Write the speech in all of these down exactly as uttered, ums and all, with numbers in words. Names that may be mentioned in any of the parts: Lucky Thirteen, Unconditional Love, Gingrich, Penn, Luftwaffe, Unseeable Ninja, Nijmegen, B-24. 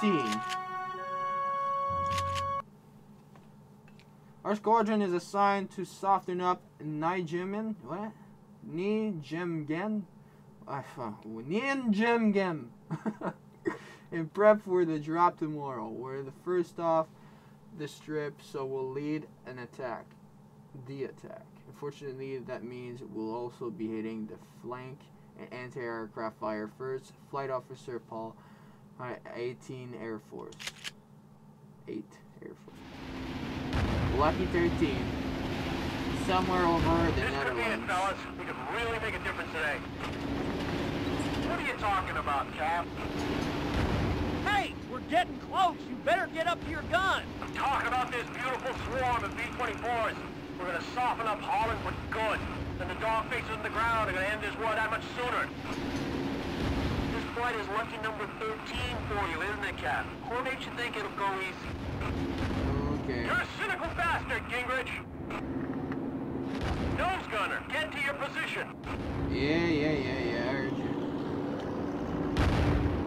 thirteen. Our squadron is assigned to soften up Nijmegen. What? Nijmegen? Nijmegen. And prep for the drop tomorrow. We're the first off the strip, so we'll lead an attack. The attack. Unfortunately, that means we'll also be hitting the flank and anti-aircraft fire first. Flight Officer Paul, uh, eighteen Air Force. eight Air Force. Lucky Thirteen. Somewhere over the Netherlands. This could be it, fellas. We could really make a difference today. What are you talking about, Cap? Hey, we're getting close. You better get up to your gun. I'm talking about this beautiful swarm of B twenty-fours. We're gonna soften up Holland for good. And the dog faces on the ground are gonna end this war that much sooner. This flight is lucky number thirteen for you, isn't it, Cap? Who made you think it'll go easy? Okay. You're a cynical bastard, Gingrich! Nose gunner, get to your position! Yeah, yeah, yeah, yeah, I heard you.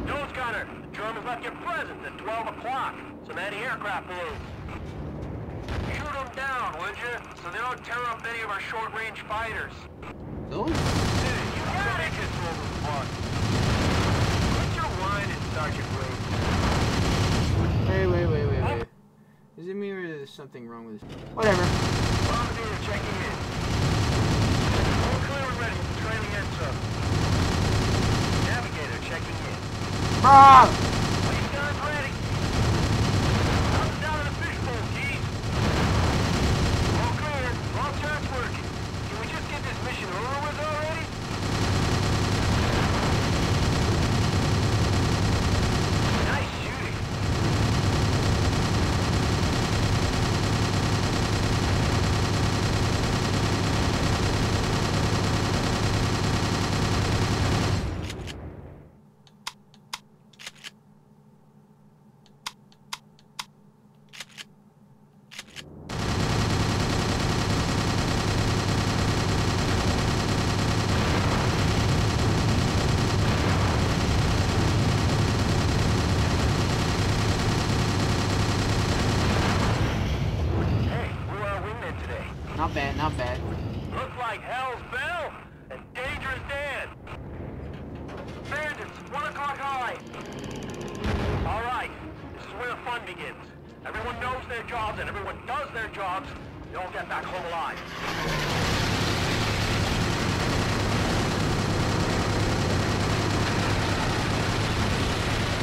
Nose gunner, the Germans left your presence at twelve o'clock. Some anti-aircraft balloons. Shoot them down, would you? So they don't tear up any of our short-range fighters. No. Dude, you got it! Put your wine in Sergeant Room. Hey, wait, wait, wait, wait. Does it mean there's something wrong with this? Whatever. Bombardier checking in. All clear and ready for trailing end service. Navigator checking in. Ah! Not bad, not bad. Looks like Hell's Bell and Dangerous Dan. Bandits, one o'clock high. All right, this is where the fun begins. Everyone knows their jobs and everyone does their jobs. They all get back home alive.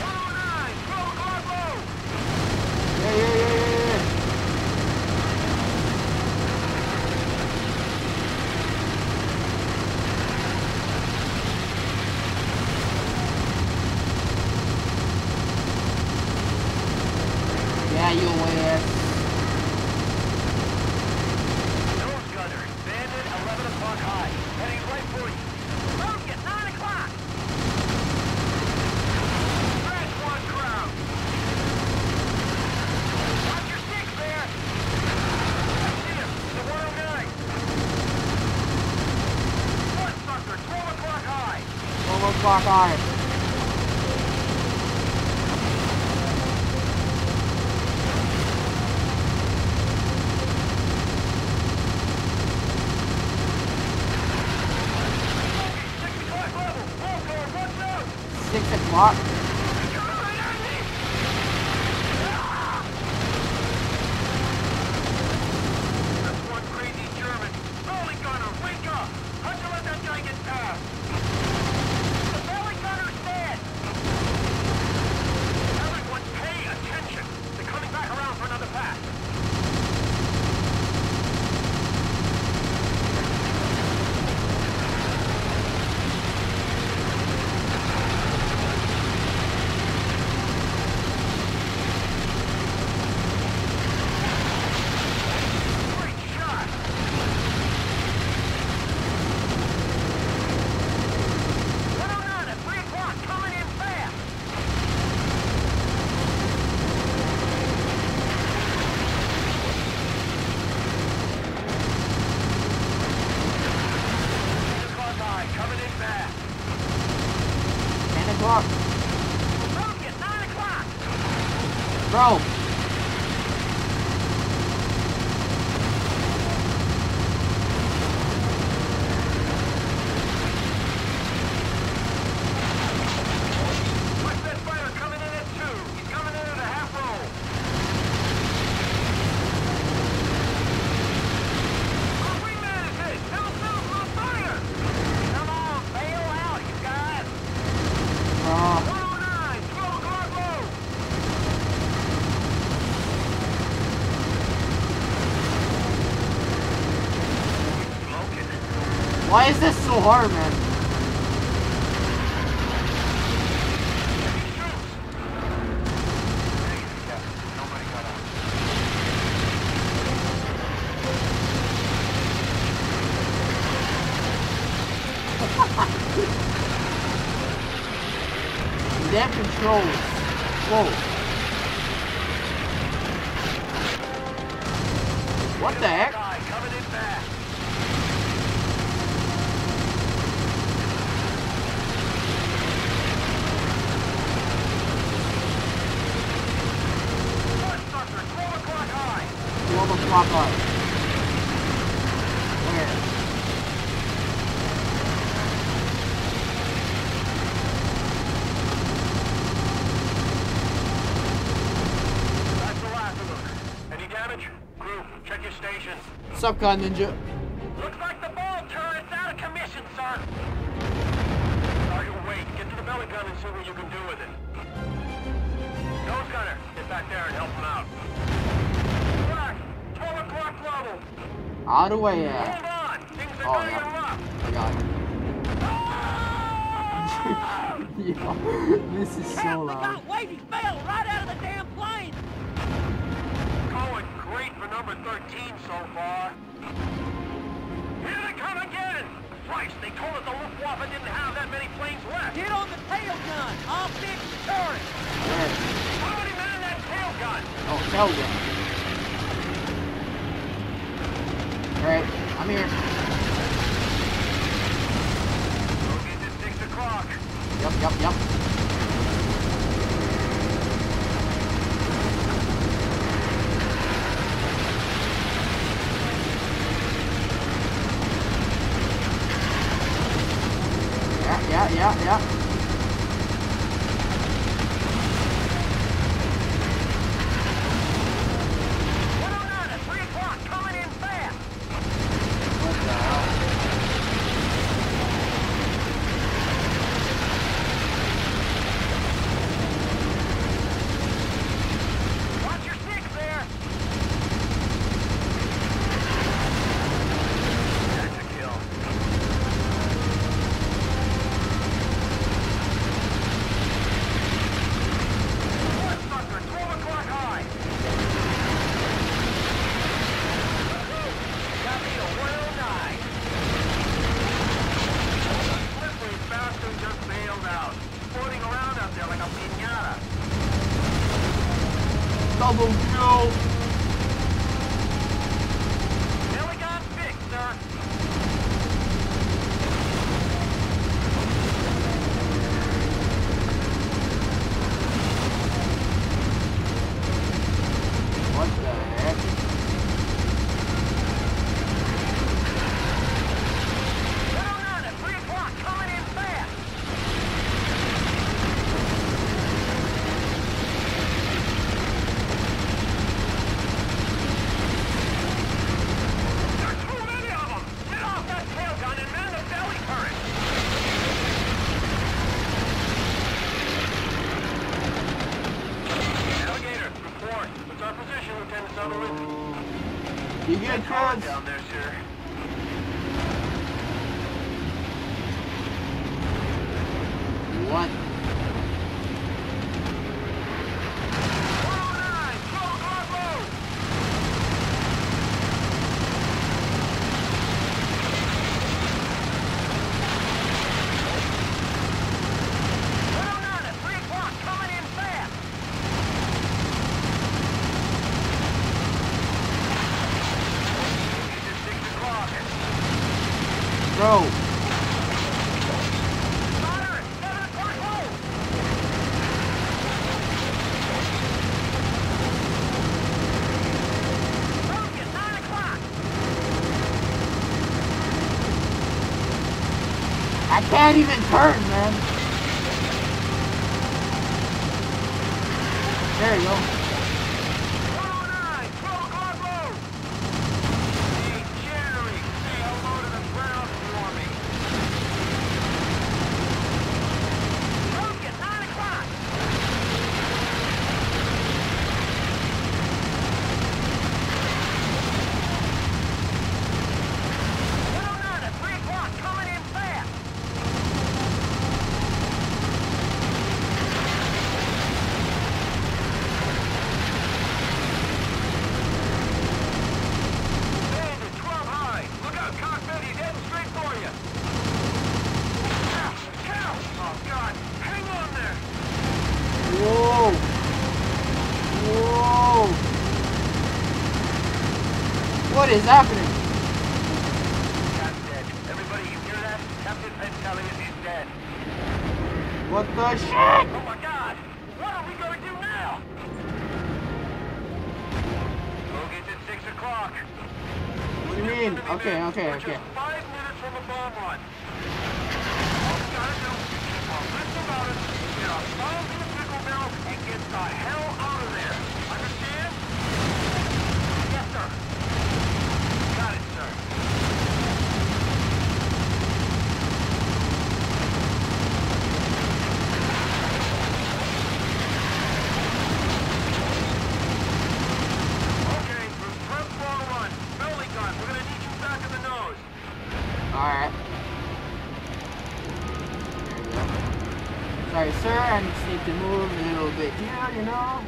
one oh nine, twelve o'clock low. Yeah, yeah, yeah. Fuck off. Six o'clock. Why is this so hard, man? Damn control. Whoa. What the heck? twelve o'clock high. Where? That's the last of them. Any damage? Crew, check your station. What's up, Con Ninja? Looks like the ball turret's out of commission, sir. Are you awake? Get to the belly gun and see what you can do with it. Nose gunner, get back there and help him out. Out of the way, yeah. Hold on. Things are going up. I got it. Oh! Yo, this is Cap, so loud. I got wavy fail right out of the damn plane. Going great for number thirteen so far. Here they come again. Christ, they told us the Luftwaffe didn't have that many planes left. Get on the tail gun. I'll fix the turret. Somebody man that tail gun. Oh, tail gun. Alright, I'm here. It's six o'clock. Yup, yup, yup. Yeah, yeah, yeah, yeah. Double kill! Billy got fixed, sir. What the heck? Get on out at three o'clock, coming in fast! You get caught down there, sir. What? Bro. Moderate, seven o'clock home. Broken, nine o'clock. I can't even turn, man. There you go. one oh nine, twelve o'clock road. Hey, Jerry, say hello to the ground. What is happening? Cap's dead. Everybody, you hear that? Captain Penn telling us he's dead. What the shit? Oh my god! What are we gonna do now? Logan's at six o'clock. What do you mean? Okay, okay, okay. Just five minutes from a bomb run. All we gotta do is keep our wits about us, get our files in the pickle barrel, and get the hell out of there. Understand? Yes, sir. Got it, sir. Okay, group, prep for a run. Belly gun, we're gonna need you back in the nose. Alright. There we go. Sorry, sir, I just need to move a little bit here, you know.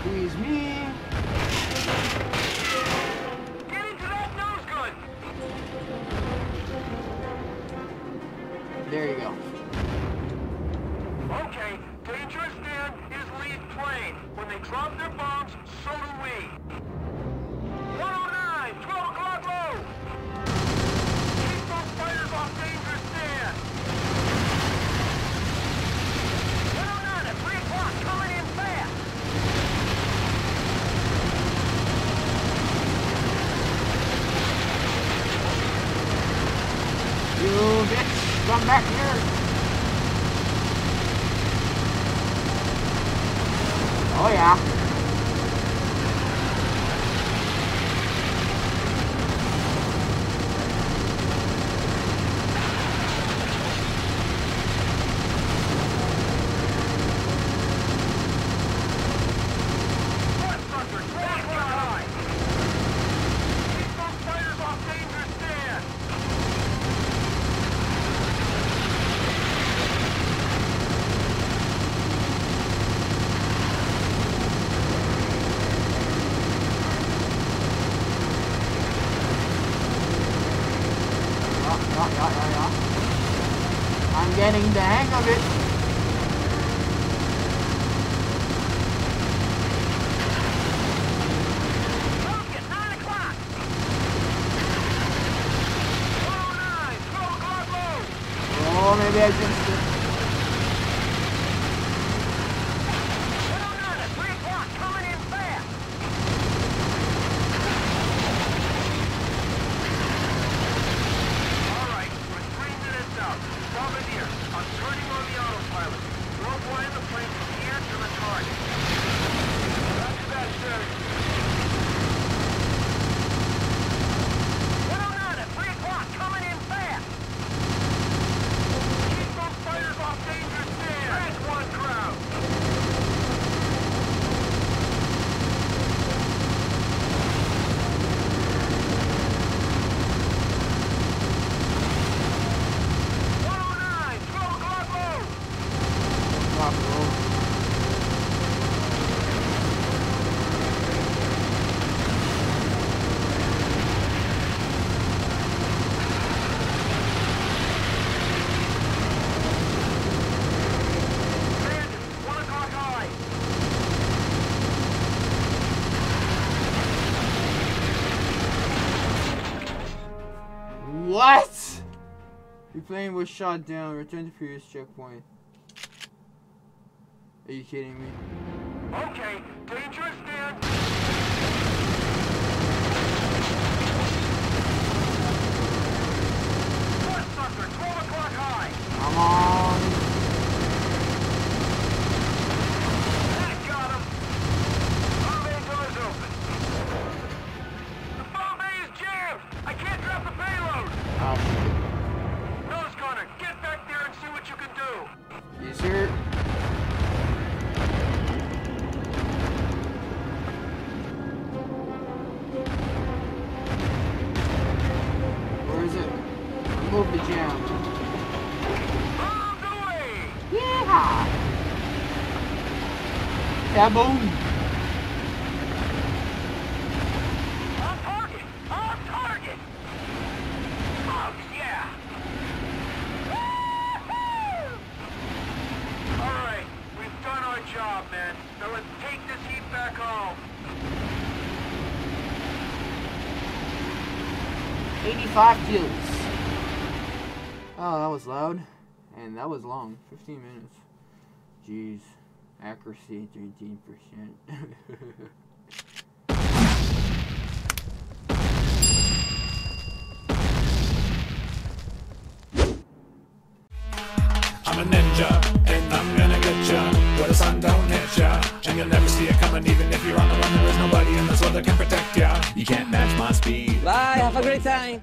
Squeeze me. Get into that nose gun! There you go. Okay, dangerous stand is lead plane. When they drop their bombs, so do we. one oh nine, twelve o'clock low! Keep those fighters off dangerous stand! one oh nine at three o'clock, coming in fast! You bitch, come back here! Oh yeah. Getting the hang of it. Look at nine o'clock. one oh nine, twelve o'clock low. Oh, maybe I just did. one oh nine at three o'clock, coming in fast. All right, we're three minutes out. Bombardier, I'm turning on the autopilot. We'll fly the plane from here to the target. After that, sir. one oh nine at three o'clock, coming in fast! Keep those fighters off dangerous stairs! That's one crowd! What? The plane was shot down. Return to previous checkpoint. Are you kidding me? Okay, dangerous stand. What sucker? twelve o'clock high. Come on. That got him. Bombay doors open. The Bombay is jammed. I can't drop the payload. Oh, shit. Nose gunner, get back there and see what you can do. Yes, sir. Where is it? Move the jam. Bombs away! Yeah! Kaboom! Now let's take this heat back home. eighty-five kills. Oh, that was loud. And that was long. fifteen minutes. Jeez. Accuracy thirteen percent. I'm a ninja, and I'm gonna get ya. Where the sun don't hit ya, and you'll never see it coming. Even if you're on the run, there is nobody in this world that can protect ya. You can't match my speed. Bye, have a great time.